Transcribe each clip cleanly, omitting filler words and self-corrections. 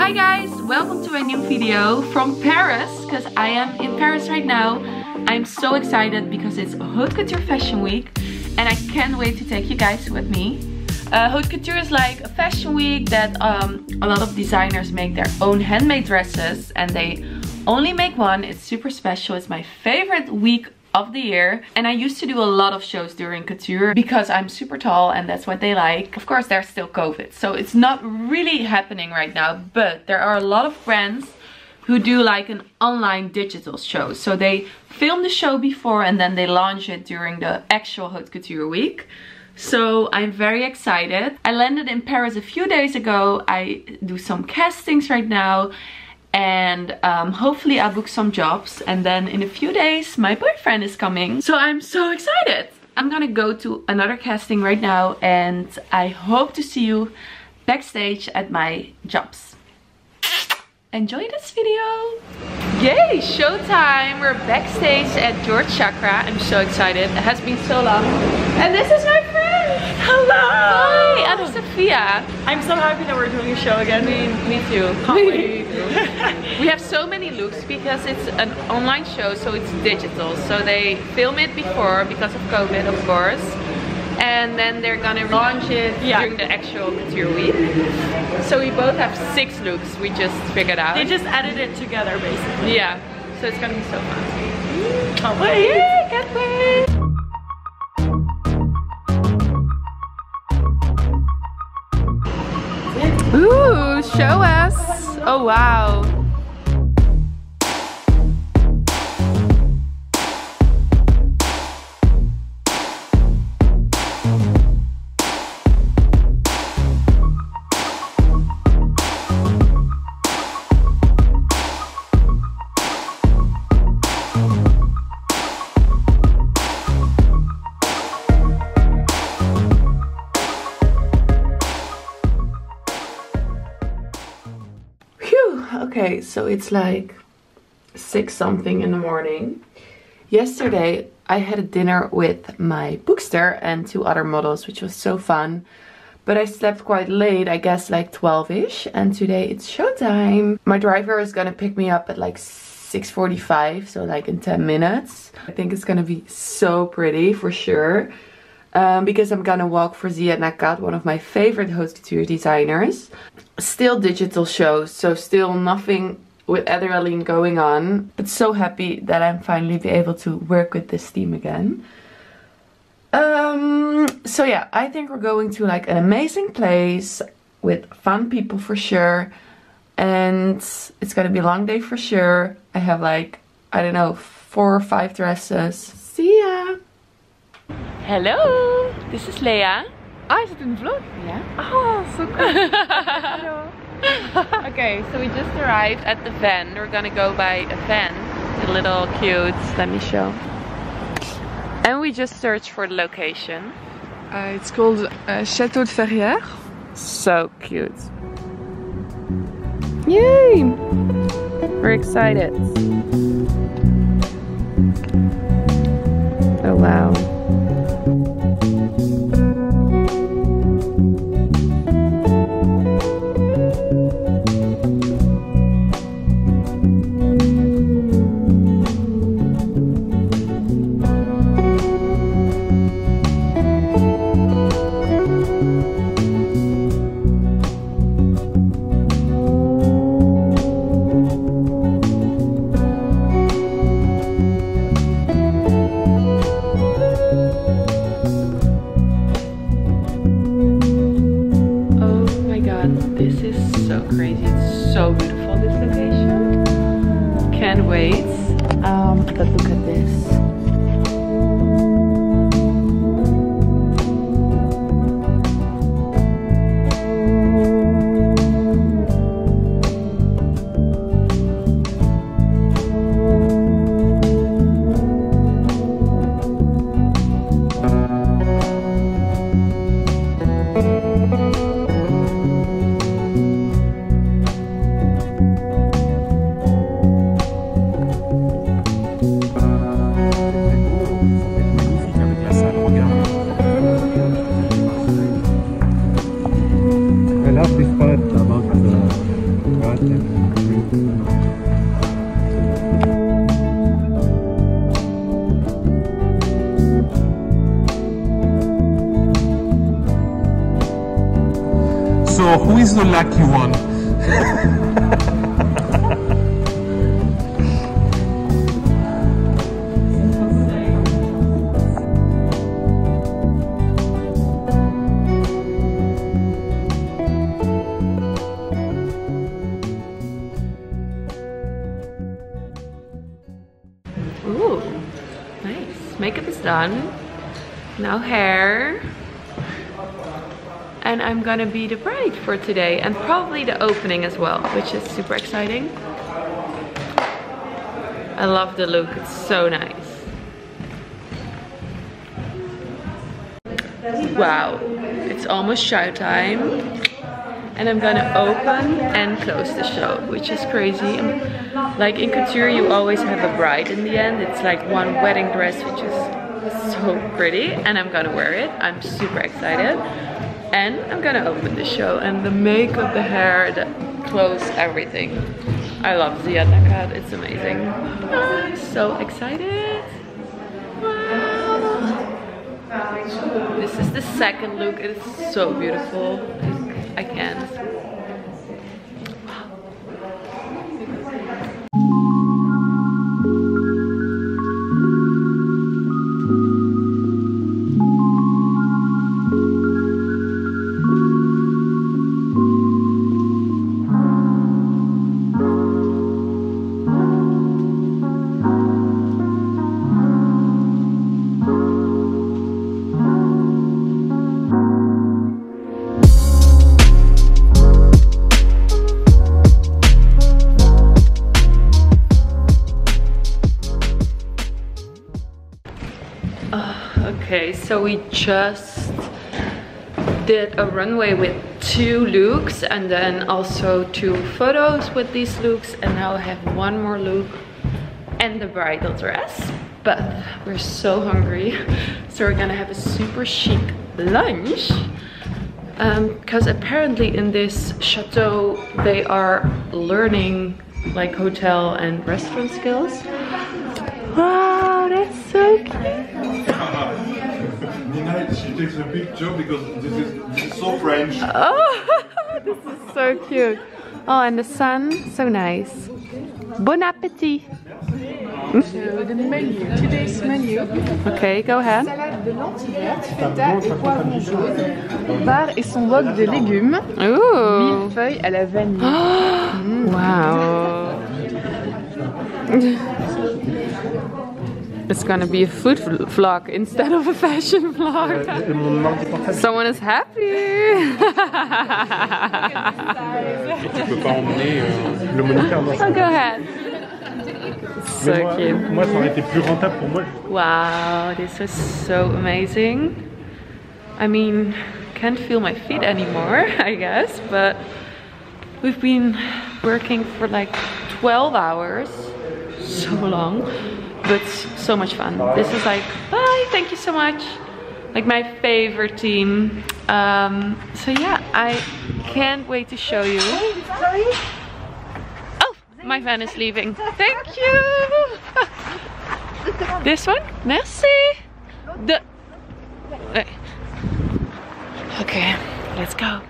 Hi guys, welcome to a new video from Paris, because I am in Paris right now. I'm so excited because it's Haute Couture Fashion Week and I can't wait to take you guys with me. Haute Couture is like a fashion week that a lot of designers make their own handmade dresses and they only make one. It's super special. It's my favorite week of the year, and I used to do a lot of shows during couture because I'm super tall and that's what they like. Of course, there's still COVID, so it's not really happening right now, but there are a lot of brands who do like an online digital show. So they film the show before and then they launch it during the actual Haute Couture week. So I'm very excited. I landed in Paris a few days ago. I do some castings right now. And hopefully I'll book some jobs, and then in a few days my boyfriend is coming, so I'm so excited. I'm gonna go to another casting right now and I hope to see you backstage at my jobs. Enjoy this video! Yay, showtime! We're backstage at Georges Chakra. I'm so excited. It has been so long. And this is my friend! Hello! Hi, I'm Sophia. I'm so happy that we're doing a show again. Me too. Can't wait. We have so many looks because it's an online show, so it's digital. So they film it before because of COVID, of course. And then they're gonna launch it during the actual couture week. So we both have 6 looks, we just figured out. They just edited it together, basically. Yeah, so it's gonna be so fun. Can't wait! Yeah, can't wait! Ooh, show us! Oh wow! Okay, so it's like 6-something in the morning. Yesterday I had a dinner with my bookster and 2 other models, which was so fun. But I slept quite late, I guess like 12-ish, and today it's showtime. My driver is gonna pick me up at like 6:45, so like in 10 minutes. I think it's gonna be so pretty for sure. Because I'm gonna walk for Ziad Nakad, one of my favorite haute couture designers. Still digital shows, so still nothing with adrenaline going on. But so happy that I'm finally be able to work with this team again. So yeah, I think we're going to like an amazing place with fun people for sure. And it's gonna be a long day for sure. I have like, I don't know, 4 or 5 dresses. See ya! Hello, this is Leah. Ah, is it in the vlog? Yeah. Oh, so cool. Hello. Okay, so we just arrived at the van. We're gonna go by a van. It's a little cute. Let me show. And we just searched for the location. It's called Chateau de Ferrières. So cute. Yay! We're excited. Oh, wow. But look at this. So who is the lucky one? Ooh, nice. Makeup is done. Now hair. And I'm gonna be the bride for today and probably the opening as well, which is super exciting. I love the look, it's so nice. Wow, it's almost showtime. And I'm gonna open and close the show, which is crazy. Like in couture, you always have a bride in the end. It's like one wedding dress, which is so pretty. And I'm gonna wear it, I'm super excited. And I'm gonna open the show, and the makeup, the hair, the clothes, everything. I love Ziad Nakad, it's amazing. I'm so excited. Wow. This is the second look, it is so beautiful. I can't. Okay, so we just did a runway with 2 looks and then also 2 photos with these looks, and now I have one more look and the bridal dress, but we're so hungry, so we're gonna have a super chic lunch because apparently in this chateau they are learning like hotel and restaurant skills. Wow, that's so cute. Nina, she takes a picture because this is so French. Oh, this is so cute. Oh, and the sun, so nice. Bon appétit. So the menu, today's menu. Okay, go ahead. Salade de lentilles, feta et poivrons jaunes, bar et son wok de légumes. Ooh. Millefeuille à la vanille. Wow. It's gonna be a food vlog instead of a fashion vlog. Someone is happy! Oh, go ahead. So cute. Wow, this was so amazing. I mean, can't feel my feet anymore, I guess, but we've been working for like 12 hours, so long. But so much fun. This is like, bye, thank you so much. Like my favorite team. So yeah, I can't wait to show you. Oh, my van is leaving. Thank you. This one, merci. Okay, let's go.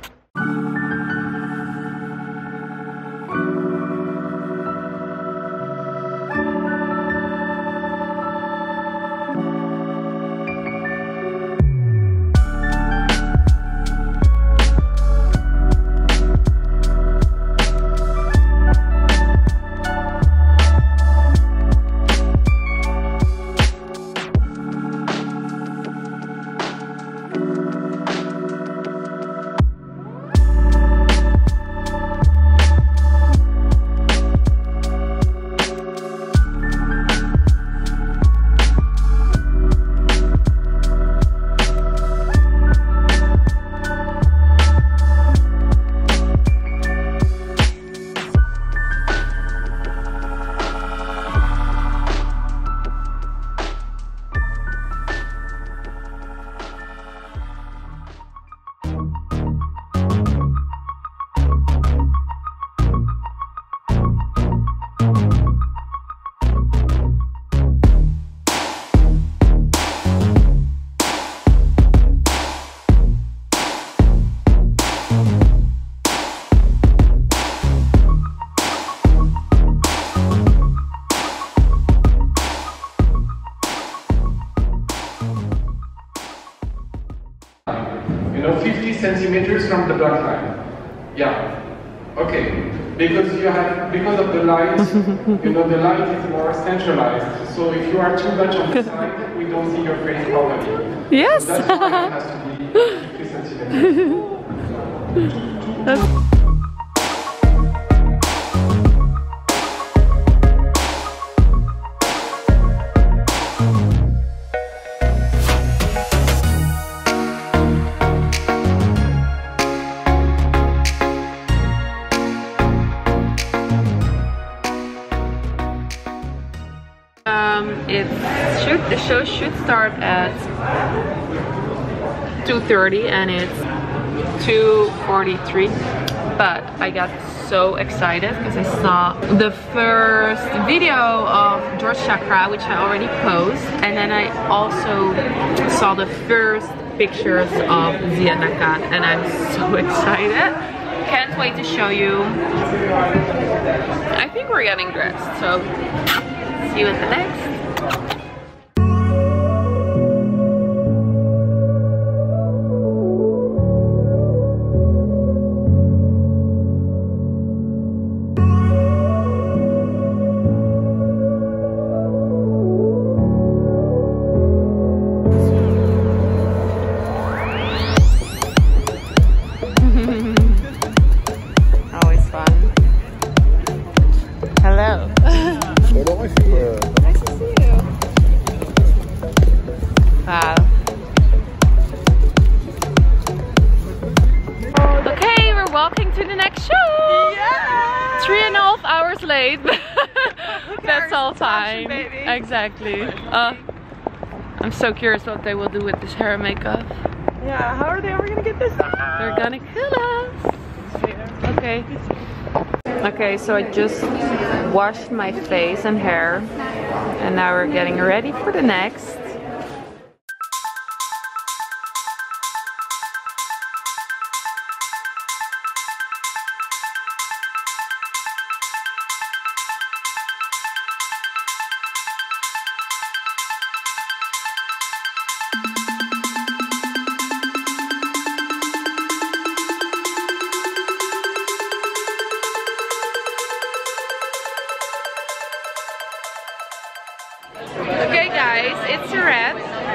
centimeters from the dot line. Yeah. Okay. Because you have, because of the light, you know, the light is more centralized. So if you are too much on the side, we don't see your face properly. Yes. So that's why it has to be 3 centimeters. The show should start at 2:30 and it's 2:43, but I got so excited because I saw the first video of Georges Chakra, which I already posted, and then I also saw the first pictures of Ziad Nakad, and I'm so excited. Can't wait to show you. I think we're getting dressed, so see you at the next. Exactly. I'm so curious what they will do with this hair and makeup. Yeah, how are they ever gonna get this out? They're gonna kill us. Okay. Okay, so I just washed my face and hair, and now we're getting ready for the next.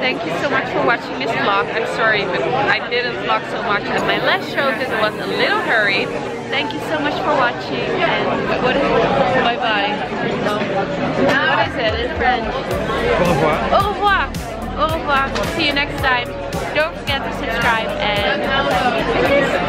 Thank you so much for watching this vlog. I'm sorry, but I didn't vlog so much at my last show because I was a little hurried. Thank you so much for watching, and what is it? Bye bye. No. What is it in French? Au revoir. Au revoir. Au revoir. See you next time. Don't forget to subscribe and...